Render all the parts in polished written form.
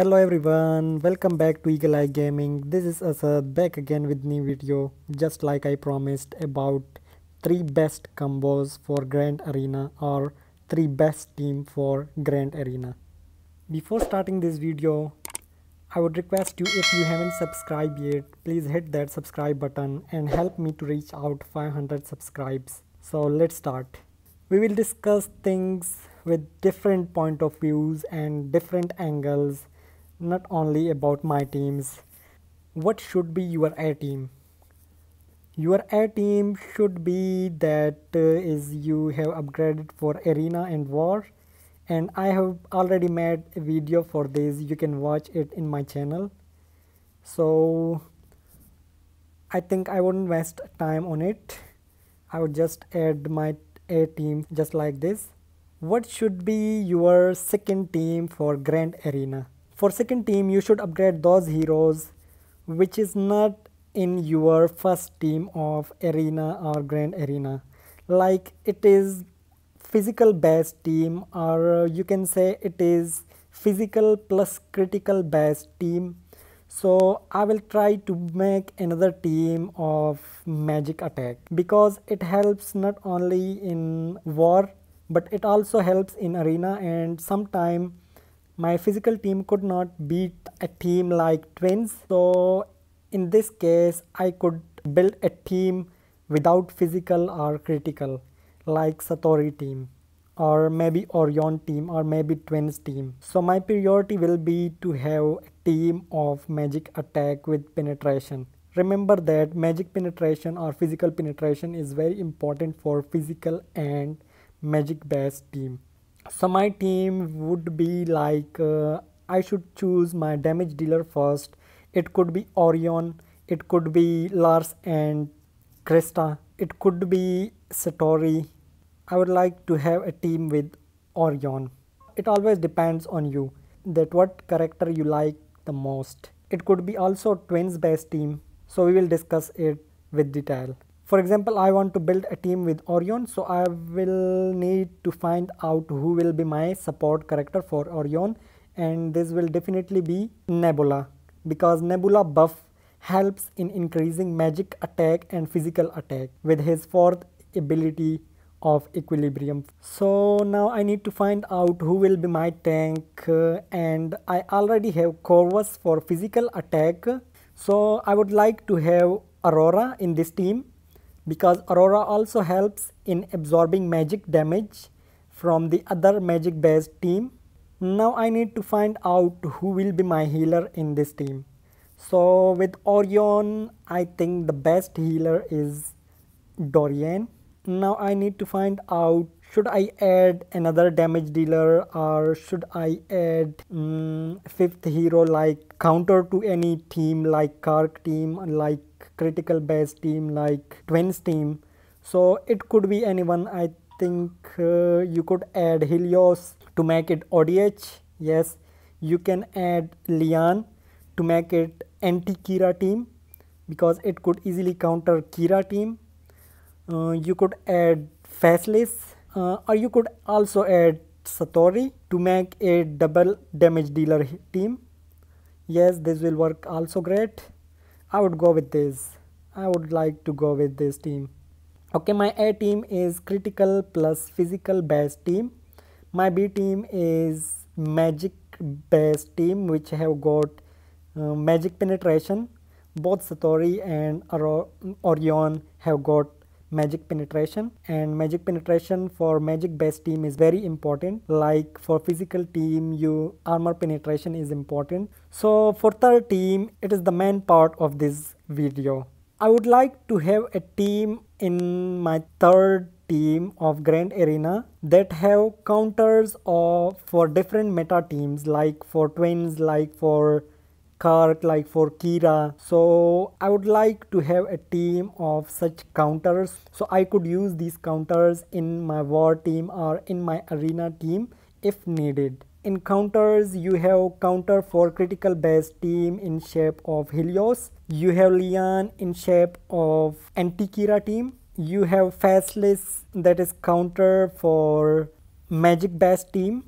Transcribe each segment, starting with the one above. Hello everyone, welcome back to Eagle Eye Gaming. This is Asad back again with new video, just like I promised, about 3 best combos for Grand Arena or 3 best team for Grand Arena. Before starting this video, I would request you, if you haven't subscribed yet, please hit that subscribe button and help me to reach out 500 subscribes. So let's start. We will discuss things with different point of views and different angles, not only about my teams. What should be your A team? Your A team should be that is you have upgraded for Arena and War, and I have already made a video for this. You can watch it in my channel, so I think I wouldn't waste time on it. I would just add my A team just like this. What should be your second team for Grand Arena? For second team, you should upgrade those heroes which is not in your first team of Arena or Grand Arena. Like it is physical based team, or you can say it is physical plus critical based team. So I will try to make another team of magic attack, because it helps not only in war but it also helps in Arena, and sometime my physical team could not beat a team like Twins. So in this case, I could build a team without physical or critical, like Satori team, or maybe Orion team, or maybe Twins team. So my priority will be to have a team of magic attack with penetration. Remember that magic penetration or physical penetration is very important for physical and magic based team. So my team would be like I should choose my damage dealer first. It could be Orion, it could be Lars and Krista, it could be Satori. I would like to have a team with Orion. It always depends on you that what character you like the most. It could be also Twins based team, so we will discuss it with detail. For example, I want to build a team with Orion, so I will need to find out who will be my support character for Orion, and this will definitely be Nebula, because Nebula buff helps in increasing magic attack and physical attack with his 4th ability of Equilibrium. So now I need to find out who will be my tank, and I already have Corvus for physical attack, so I would like to have Aurora in this team, because Aurora also helps in absorbing magic damage from the other magic based team. Now I need to find out who will be my healer in this team. So with Orion, I think the best healer is Dorian. Now I need to find out, should I add another damage dealer, or should I add 5th hero like counter to any team, like Kharkh team, like critical based team, like Twins team. So it could be anyone. I think you could add Helios to make it ODH. Yes, you can add Lian to make it anti-Kira team, because it could easily counter Kira team. You could add Faceless, or you could also add Satori to make a double damage dealer team. Yes, this will work also great. I would go with this. I would like to go with this team. Okay, my A team is critical plus physical based team. My B team is magic based team, which have got magic penetration. Both Satori and Orion have got magic penetration, and magic penetration for magic based team is very important. Like for physical team, you armor penetration is important. So for third team, it is the main part of this video. I would like to have a team in my third team of Grand Arena that have counters for different meta teams, like for Twins, like for Kharkh, like for Kira. So I would like to have a team of such counters, so I could use these counters in my war team or in my Arena team if needed. In counters, you have counter for critical based team in shape of Helios, you have Lian in shape of anti-Kira team, you have Faceless that is counter for magic based team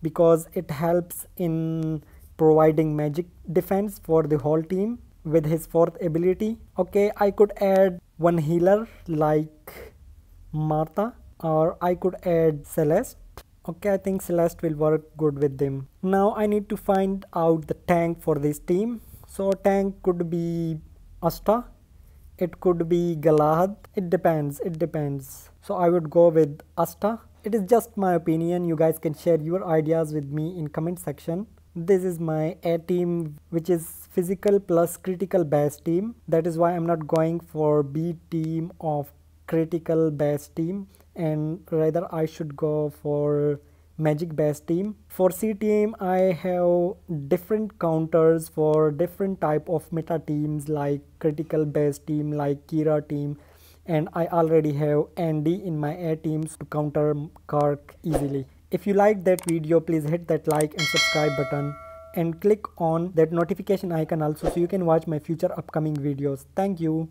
because it helps in providing magic defense for the whole team with his fourth ability. Okay, I could add one healer like Martha, or I could add Celeste. Okay, I think Celeste will work good with them. Now I need to find out the tank for this team. So tank could be Asta, it could be Galahad, it depends. So I would go with Asta. It is just my opinion, you guys can share your ideas with me in comment section. This is my A team, which is physical plus critical base team. That is why I'm not going for B team of critical base team, and rather I should go for magic base team. For C team I have different counters for different type of meta teams like critical base team, like Kira team, and I already have Andy in my A teams to counter Kharkh easily. If you liked that video, please hit that like and subscribe button and click on that notification icon also so you can watch my future upcoming videos. Thank you.